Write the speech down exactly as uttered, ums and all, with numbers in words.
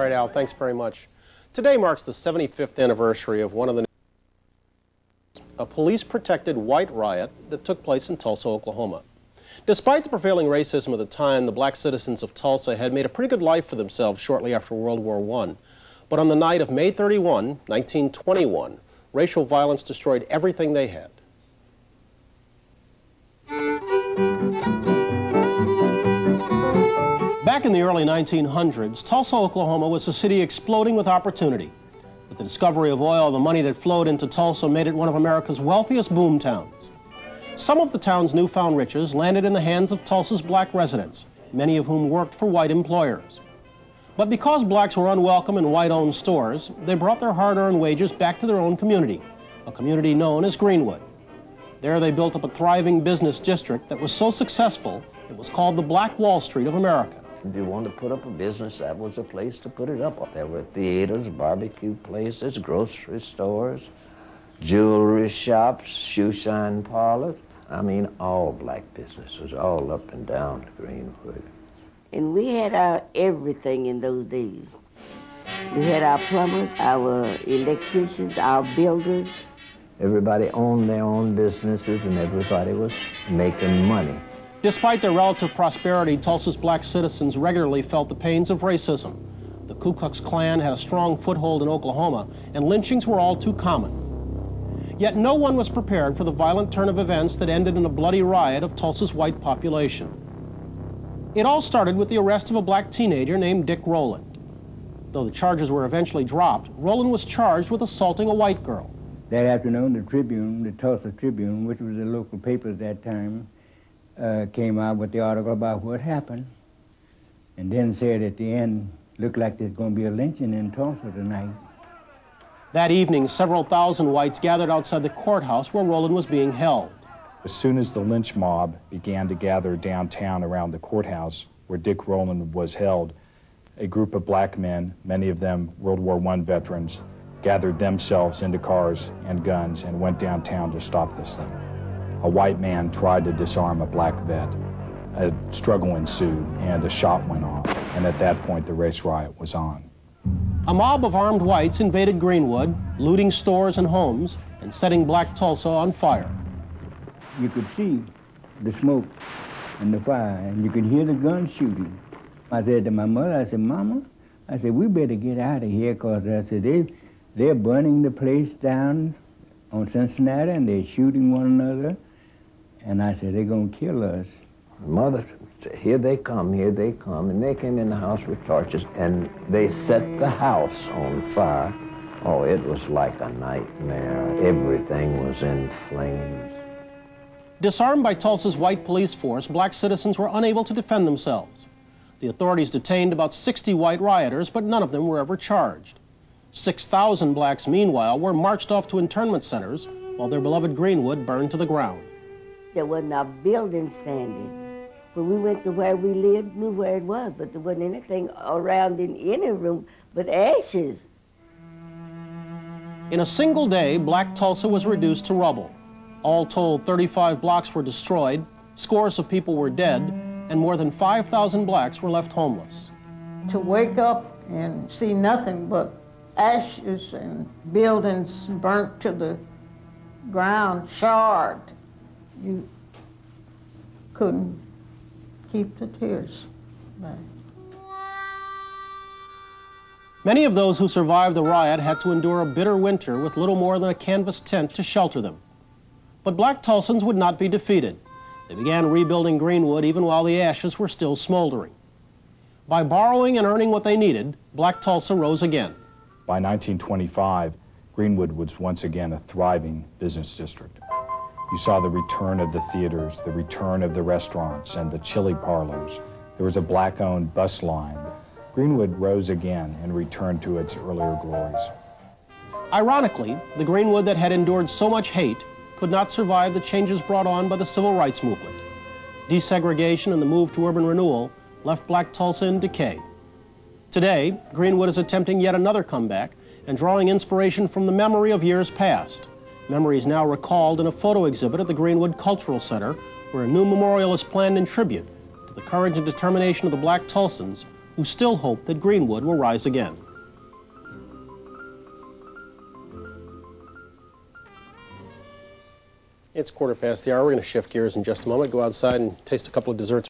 All right, Al, thanks very much. Today marks the seventy-fifth anniversary of one of the a police-protected white riot that took place in Tulsa, Oklahoma. Despite the prevailing racism of the time, the black citizens of Tulsa had made a pretty good life for themselves shortly after World War One. But on the night of May thirty-first, nineteen twenty-one, racial violence destroyed everything they had. Back in the early nineteen hundreds, Tulsa, Oklahoma was a city exploding with opportunity. With the discovery of oil, the money that flowed into Tulsa made it one of America's wealthiest boom towns. Some of the town's newfound riches landed in the hands of Tulsa's black residents, many of whom worked for white employers. But because blacks were unwelcome in white-owned stores, they brought their hard-earned wages back to their own community, a community known as Greenwood. There they built up a thriving business district that was so successful it was called the Black Wall Street of America. If you wanted to put up a business, that was a place to put it up. There were theaters, barbecue places, grocery stores, jewelry shops, shoe shine parlors. I mean, all black businesses, all up and down to Greenwood. And we had our everything in those days. We had our plumbers, our electricians, our builders. Everybody owned their own businesses and everybody was making money. Despite their relative prosperity, Tulsa's black citizens regularly felt the pains of racism. The Ku Klux Klan had a strong foothold in Oklahoma, and lynchings were all too common. Yet no one was prepared for the violent turn of events that ended in a bloody riot of Tulsa's white population. It all started with the arrest of a black teenager named Dick Rowland. Though the charges were eventually dropped, Rowland was charged with assaulting a white girl. That afternoon, the Tribune, the Tulsa Tribune, which was the local paper at that time, Uh, came out with the article about what happened, and then said at the end, looked like there's going to be a lynching in Tulsa tonight. That evening, several thousand whites gathered outside the courthouse where Rowland was being held. As soon as the lynch mob began to gather downtown around the courthouse where Dick Rowland was held, a group of black men, many of them World War One veterans, gathered themselves into cars and guns and went downtown to stop this thing. A white man tried to disarm a black vet. A struggle ensued, and a shot went off. And at that point, the race riot was on. A mob of armed whites invaded Greenwood, looting stores and homes, and setting black Tulsa on fire. You could see the smoke and the fire, and you could hear the gun shooting. I said to my mother, I said, Mama, I said, we better get out of here, because I said, they, they're burning the place down on Cincinnati, and they're shooting one another. And I said, they're going to kill us. Mother said, here they come, here they come. And they came in the house with torches, and they set the house on fire. Oh, it was like a nightmare. Everything was in flames. Disarmed by Tulsa's white police force, black citizens were unable to defend themselves. The authorities detained about sixty white rioters, but none of them were ever charged. six thousand blacks, meanwhile, were marched off to internment centers while their beloved Greenwood burned to the ground. There wasn't a building standing. When we went to where we lived, knew where it was, but there wasn't anything around in any room but ashes. In a single day, black Tulsa was reduced to rubble. All told, thirty-five blocks were destroyed, scores of people were dead, and more than five thousand blacks were left homeless. To wake up and see nothing but ashes and buildings burnt to the ground, charred. You couldn't keep the tears back. Many of those who survived the riot had to endure a bitter winter with little more than a canvas tent to shelter them. But black Tulsans would not be defeated. They began rebuilding Greenwood even while the ashes were still smoldering. By borrowing and earning what they needed, black Tulsa rose again. By nineteen twenty-five, Greenwood was once again a thriving business district. You saw the return of the theaters, the return of the restaurants, and the chili parlors. There was a black-owned bus line. Greenwood rose again and returned to its earlier glories. Ironically, the Greenwood that had endured so much hate could not survive the changes brought on by the civil rights movement. Desegregation and the move to urban renewal left black Tulsa in decay. Today, Greenwood is attempting yet another comeback and drawing inspiration from the memory of years past. Memories now recalled in a photo exhibit at the Greenwood Cultural Center, where a new memorial is planned in tribute to the courage and determination of the black Tulsans who still hope that Greenwood will rise again. It's quarter past the hour. We're going to shift gears in just a moment, go outside and taste a couple of desserts.